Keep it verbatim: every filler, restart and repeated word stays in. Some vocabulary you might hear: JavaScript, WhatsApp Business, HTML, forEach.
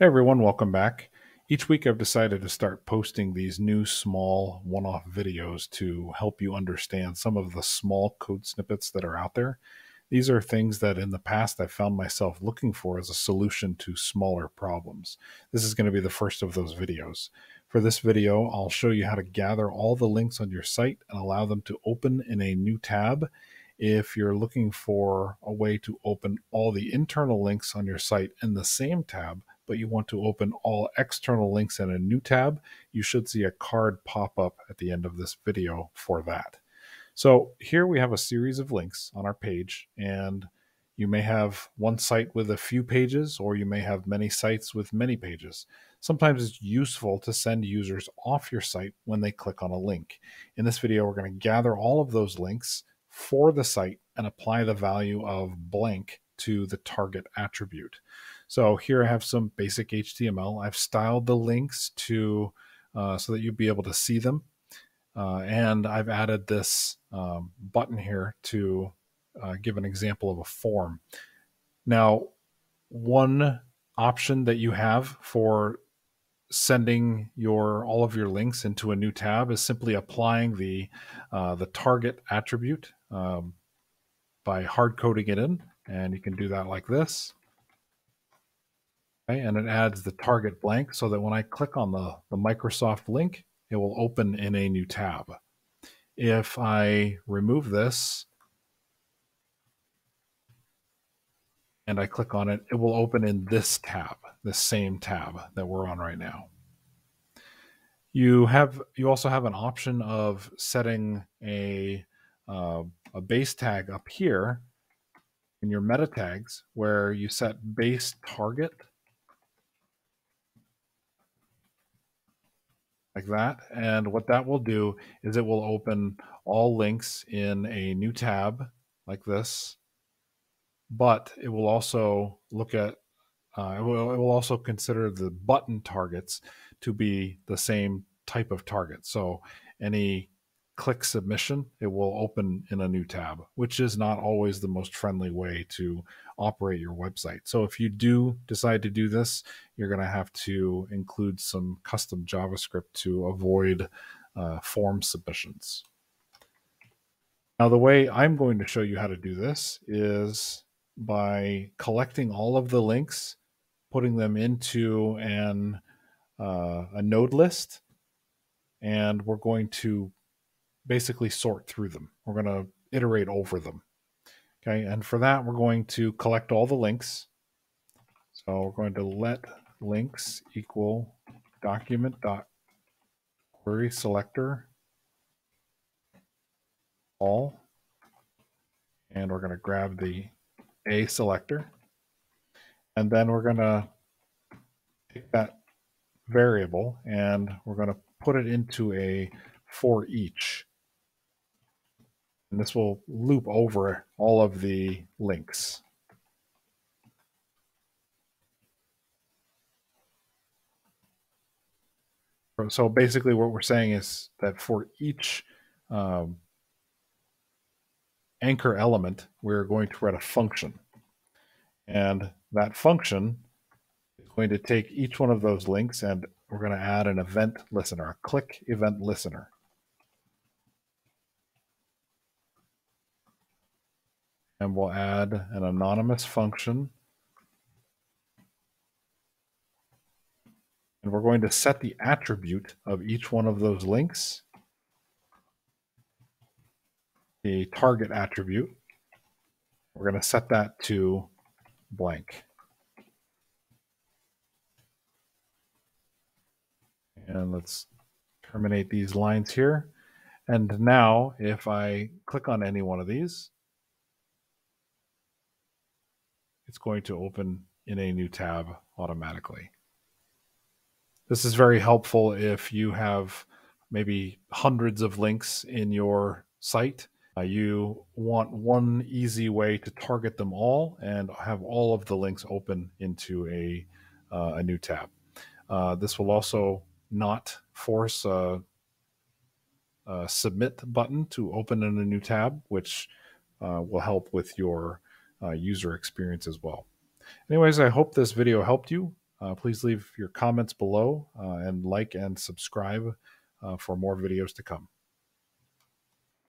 Hey everyone, welcome back. Each week I've decided to start posting these new small one-off videos to help you understand some of the small code snippets that are out there. These are things that in the past I found myself looking for as a solution to smaller problems. This is going to be the first of those videos. For this video, I'll show you how to gather all the links on your site and allow them to open in a new tab. If you're looking for a way to open all the internal links on your site in the same tab, but you want to open all external links in a new tab, you should see a card pop up at the end of this video for that. So here we have a series of links on our page, and you may have one site with a few pages, or you may have many sites with many pages. Sometimes it's useful to send users off your site when they click on a link. In this video, we're going to gather all of those links for the site and apply the value of blank to the target attribute. So here I have some basic H T M L. I've styled the links to uh, so that you'll be able to see them. Uh, and I've added this um, button here to uh, give an example of a form. Now, one option that you have for sending your all of your links into a new tab is simply applying the, uh, the target attribute um, by hard coding it in. And you can do that like this. Okay, and it adds the target blank so that when I click on the, the Microsoft link, it will open in a new tab. If I remove this and I click on it, it will open in this tab, the same tab that we're on right now. You have, you also have an option of setting a, uh, a base tag up here in your meta tags, where you set base target like that. And what that will do is it will open all links in a new tab like this, but it will also look at, uh, it will, it will also consider the button targets to be the same type of target. So any click submission, it will open in a new tab, which is not always the most friendly way to operate your website. So if you do decide to do this, you're going to have to include some custom JavaScript to avoid uh, form submissions. Now, the way I'm going to show you how to do this is by collecting all of the links, putting them into an, uh, a node list, and we're going to basically sort through them. We're going to iterate over them. Okay, and for that, we're going to collect all the links. So we're going to let links equal document dot query selector all, and we're going to grab the A selector, and then we're going to take that variable and we're going to put it into a for each. And this will loop over all of the links. So basically what we're saying is that for each um, anchor element, we're going to write a function. And that function is going to take each one of those links and we're going to add an event listener, a click event listener. And we'll add an anonymous function. And we're going to set the attribute of each one of those links, the target attribute. We're going to set that to blank. And let's terminate these lines here. And now if I click on any one of these, it's going to open in a new tab automatically. This is very helpful if you have maybe hundreds of links in your site. Uh, you want one easy way to target them all and have all of the links open into a, uh, a new tab. Uh, this will also not force a, a submit button to open in a new tab, which uh, will help with your Uh, user experience as well. Anyways, I hope this video helped you. Uh, please leave your comments below uh, and like and subscribe uh, for more videos to come.